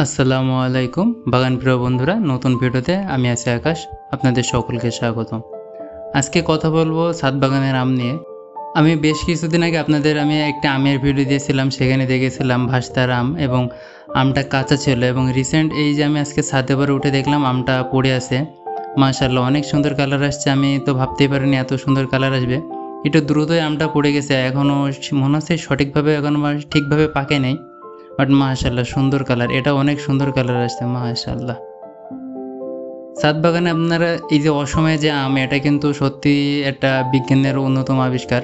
আসসালামু আলাইকুম বাগান প্রিয় বন্ধুরা, নতুন ভিডিওতে আমি আছি আকাশ, আপনাদের সকলকে স্বাগতম। আজকে কথা বলবো ছাদ বাগানের আম নিয়ে। আমি বেশ কিছুদিন আগে আপনাদের আমি একটা আমের ভিডিও দিয়েছিলাম, সেখানে দেখেছিলাম ভাস্তার আম এবং আমটা কাঁচা ছিল, এবং রিসেন্ট এই যে আমি আজকে ছাদে পরে উঠে দেখলাম আমটা পড়ে আছে। মাশাআল্লাহ অনেক সুন্দর কালার আসছে, আমি তো ভাবতেই পারিনি এত সুন্দর কালার আসবে। এটা দ্রুতই আমটা পড়ে গেছে, এখনও মনে হচ্ছে সঠিকভাবে এখন ঠিকভাবে পাকে নেই, বাট মাশাআল্লাহ সুন্দর কালার, এটা অনেক সুন্দর কালার আসছে মাশাআল্লাহ। ছাদ বাগানে আপনারা এই যে অসময়ে যে আম, এটা কিন্তু সত্যি একটা বিজ্ঞানের অন্যতম আবিষ্কার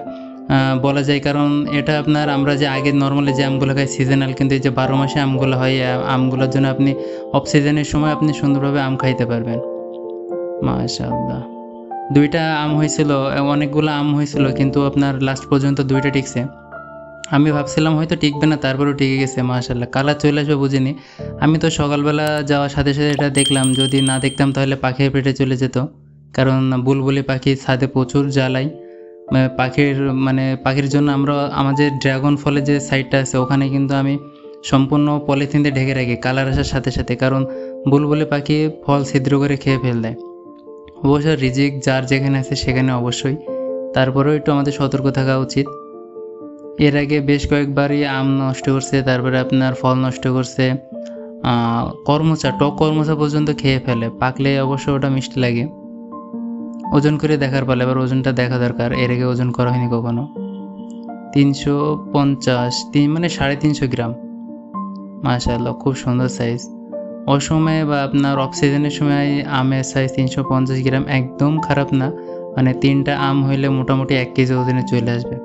বলা যায়, কারণ এটা আপনার আমরা যে আগে নর্মালি যে আমগুলো খাই সিজনাল, কিন্তু এই যে 12 মাসে আমগুলো হয়, আমগুলোর জন্য আপনি অফ সিজনের সময় আপনি সুন্দরভাবে আম খাইতে পারবেন মাশাআল্লাহ। 2টা আম হয়েছিল, অনেকগুলো আম হয়েছিল, কিন্তু আপনার লাস্ট পর্যন্ত 2টা টিকছে। আমি ভাবছিলাম হয়তো টিকবে না, তারপরেও টিকে গেছে মাশাআল্লাহ। কালার চলে আসবে বুঝিনি, আমি তো সকালবেলা যাওয়ার সাথে সাথে এটা দেখলাম, যদি না দেখতাম তাহলে পাখির পেটে চলে যেত, কারণ বুলবুলি পাখি ছাদে প্রচুর জ্বালায়, পাখির জন্য আমরা আমাদের ড্রাগন ফলের যে সাইডটা আছে ওখানে কিন্তু আমি সম্পূর্ণ পলিথিন দিয়ে ঢেকে রাখি কালার আসার সাথে সাথে, কারণ বুলবুলি পাখি ফল ছিদ্র করে খেয়ে ফেল দেয়। অবশ্যই রিজিক যার যেখানে আছে সেখানে অবশ্যই, তারপরেও একটু আমাদের সতর্ক থাকা উচিত। এর আগে বেশ কয়েকবারই আম নষ্ট করছে, তারপরে আপনার ফল নষ্ট করছে, কর্মচা টক কর্মচা পর্যন্ত খেয়ে ফেলে, পাকলে অবশ্য ওটা মিষ্টি লাগে। ওজন করে দেখার পালে, এবার ওজনটা দেখা দরকার, এর আগে ওজন করা হয়নি কখনো। 350 মানে 350 গ্রাম মাশাআল্লাহ, খুব সুন্দর সাইজ। অসময়ে বা আপনার অফ সিজনের সময় আমের সাইজ 350 গ্রাম একদম খারাপ না, মানে 3টা আম হইলে মোটামুটি 1 কেজি ওজনে চলে আসবে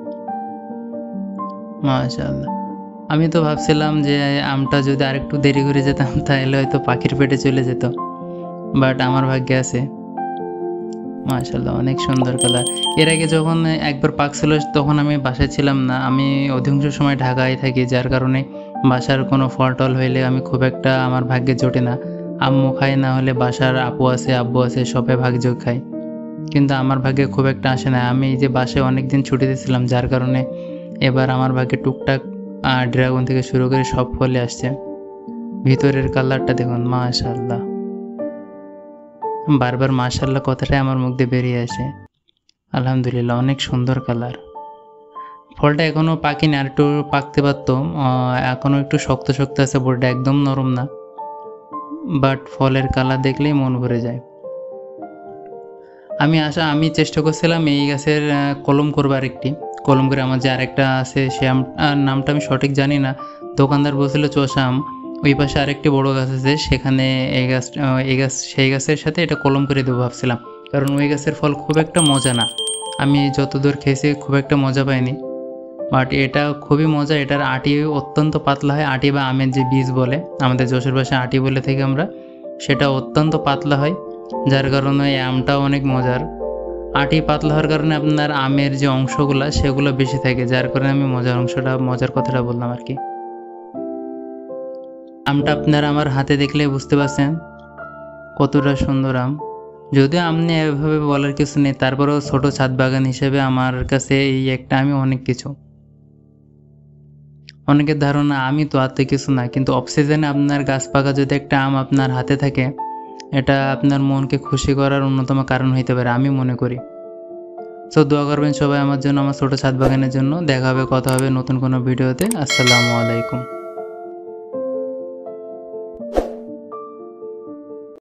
মাশাআল্লাহ। আমি তো ভাবছিলাম যে আমটা যদি আরেকটু দেরি করে যেতাম তাহলে হয়তো পাখির পেটে চলে যেত, বাট আমার ভাগ্যে আছে মাশাআল্লাহ, অনেক সুন্দর কালার। এর আগে যখন একবার পাকছিল তখন আমি বাসায় ছিলাম না, আমি অধিকাংশ সময় ঢাকায় থাকি, যার কারণে বাসার কোনো ফল টল হইলে আমি খুব একটা আমার ভাগ্যে জোটে না। আম্মু খায়, না হলে বাসার আপু আছে আব্বু আছে সবে ভাগযোগ খায়, কিন্তু আমার ভাগ্যে খুব একটা আসে না। আমি এই যে বাসায় অনেক দিন ছুটিতে ছিলাম, যার কারণে এবার আমার ভাগ্যে টুকটাক ড্রাগন থেকে শুরু করে সব ফলে আসছে। ভিতরের কালারটা দেখুন মাশাআল্লাহ, বারবার মাশাআল্লাহ কথাটাই আমার মুখ দিয়ে বেরিয়ে আসে। আলহামদুলিল্লাহ অনেক সুন্দর কালার। ফলটা এখনও পাকেনি, আর একটু পাকতে পারতো, এখনও একটু শক্ত শক্ত আছে, বোর্ডটা একদম নরম না, বাট ফলের কালার দেখলেই মন ভরে যায়। আমি চেষ্টা করছিলাম এই গাছের কলম করবার, একটি কলম করে আমার যে আরেকটা আছে সে নামটা আমি সঠিক জানি না, দোকানদার বলছিল চোষা আম, ওই পাশে আরেকটি বড় গাছ আছে সেখানে এই গাছ সেই গাছের সাথে এটা কলম করে দেবো ভাবছিলাম, কারণ ওই গাছের ফল খুব একটা মজা না, আমি যতদূর খেয়েছি খুব একটা মজা পাইনি, বাট এটা খুবই মজা। এটার আটি অত্যন্ত পাতলা হয়, আটি বা আমের যে বীজ বলে, আমাদের যশোর ভাষায় আটি বলে থাকি আমরা, সেটা অত্যন্ত পাতলা হয়, যার কারণে এই আমটাও অনেক মজার। আটি পাতলা হওয়ার কারণে আপনার আমের যে অংশগুলো সেগুলো বেশি থাকে, যার কারণে আমি মজার কথাটা বললাম আর কি। আমটা আপনারা আমার হাতে দেখলে বুঝতে পারছেন কতটা সুন্দর আম, যদিও আম নিয়ে এভাবে বলার কিছু নেই, তারপরেও ছোট ছাদ বাগান হিসেবে আমার কাছে এই একটা আমি অনেক কিছু। অনেকের ধারণা আমি তো আর কিছু না, কিন্তু অফ সিজনে আপনার গাছ পাকা যদি একটা আম আপনার হাতে থাকে, এটা আপনার মনকে খুশি করার অন্যতম কারণ হইতে পারে আমি মনে করি। তো দোয়া করবেন সবাই আমার জন্য, আমার ছোটো ছাদ বাগানের জন্য। দেখা হবে, কথা হবে নতুন কোনো ভিডিওতে। আসসালামু আলাইকুম।